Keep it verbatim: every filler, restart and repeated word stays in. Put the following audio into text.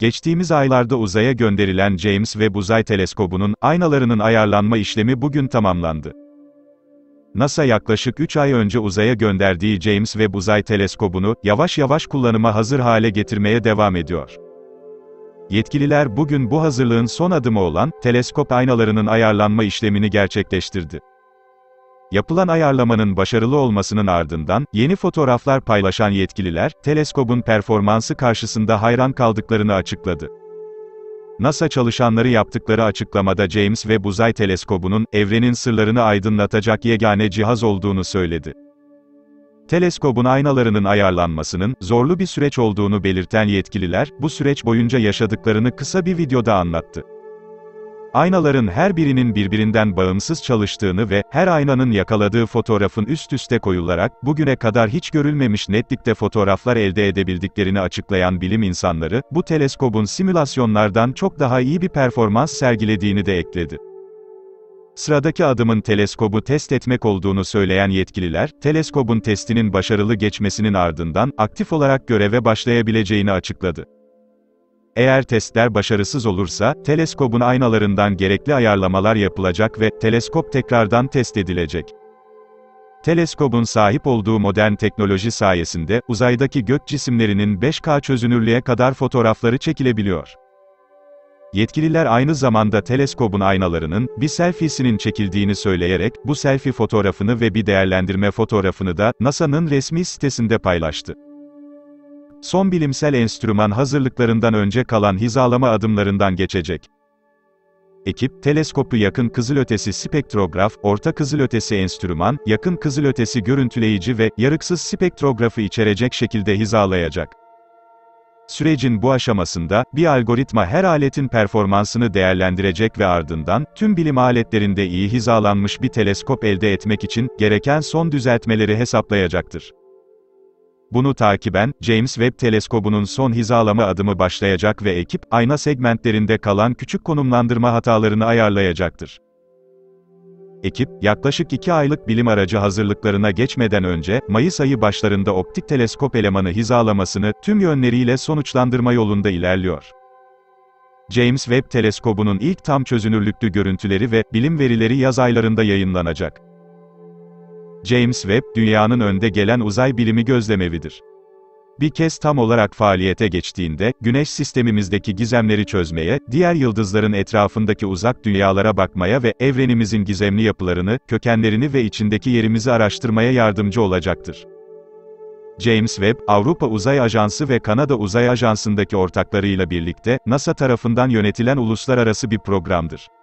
Geçtiğimiz aylarda uzaya gönderilen James Webb Uzay Teleskobu'nun aynalarının ayarlanma işlemi bugün tamamlandı. NASA yaklaşık üç ay önce uzaya gönderdiği James Webb Uzay Teleskobu'nu yavaş yavaş kullanıma hazır hale getirmeye devam ediyor. Yetkililer bugün bu hazırlığın son adımı olan teleskop aynalarının ayarlanma işlemini gerçekleştirdi. Yapılan ayarlamanın başarılı olmasının ardından, yeni fotoğraflar paylaşan yetkililer, teleskobun performansı karşısında hayran kaldıklarını açıkladı. NASA çalışanları yaptıkları açıklamada James Webb Uzay Teleskobu'nun, evrenin sırlarını aydınlatacak yegane cihaz olduğunu söyledi. Teleskobun aynalarının ayarlanmasının, zorlu bir süreç olduğunu belirten yetkililer, bu süreç boyunca yaşadıklarını kısa bir videoda anlattı. Aynaların her birinin birbirinden bağımsız çalıştığını ve her aynanın yakaladığı fotoğrafın üst üste koyularak, bugüne kadar hiç görülmemiş netlikte fotoğraflar elde edebildiklerini açıklayan bilim insanları, bu teleskobun simülasyonlardan çok daha iyi bir performans sergilediğini de ekledi. Sıradaki adımın teleskobu test etmek olduğunu söyleyen yetkililer, teleskobun testinin başarılı geçmesinin ardından, aktif olarak göreve başlayabileceğini açıkladı. Eğer testler başarısız olursa, teleskobun aynalarından gerekli ayarlamalar yapılacak ve teleskop tekrardan test edilecek. Teleskobun sahip olduğu modern teknoloji sayesinde, uzaydaki gök cisimlerinin beş K çözünürlüğe kadar fotoğrafları çekilebiliyor. Yetkililer aynı zamanda teleskobun aynalarının, bir selfiesinin çekildiğini söyleyerek, bu selfie fotoğrafını ve bir değerlendirme fotoğrafını da, NASA'nın resmi sitesinde paylaştı. Son bilimsel enstrüman hazırlıklarından önce kalan hizalama adımlarından geçecek. Ekip, teleskopu yakın kızılötesi spektrograf, orta kızılötesi enstrüman, yakın kızılötesi görüntüleyici ve yarıksız spektrografı içerecek şekilde hizalayacak. Sürecin bu aşamasında, bir algoritma her aletin performansını değerlendirecek ve ardından, tüm bilim aletlerinde iyi hizalanmış bir teleskop elde etmek için, gereken son düzeltmeleri hesaplayacaktır. Bunu takiben, James Webb Teleskobu'nun son hizalama adımı başlayacak ve ekip, ayna segmentlerinde kalan küçük konumlandırma hatalarını ayarlayacaktır. Ekip, yaklaşık iki aylık bilim aracı hazırlıklarına geçmeden önce, Mayıs ayı başlarında optik teleskop elemanı hizalamasını, tüm yönleriyle sonuçlandırma yolunda ilerliyor. James Webb Teleskobu'nun ilk tam çözünürlüklü görüntüleri ve bilim verileri yaz aylarında yayınlanacak. James Webb, dünyanın önde gelen uzay bilimi gözlemevidir. Bir kez tam olarak faaliyete geçtiğinde, Güneş sistemimizdeki gizemleri çözmeye, diğer yıldızların etrafındaki uzak dünyalara bakmaya ve evrenimizin gizemli yapılarını, kökenlerini ve içindeki yerimizi araştırmaya yardımcı olacaktır. James Webb, Avrupa Uzay Ajansı ve Kanada Uzay Ajansı'ndaki ortaklarıyla birlikte, NASA tarafından yönetilen uluslararası bir programdır.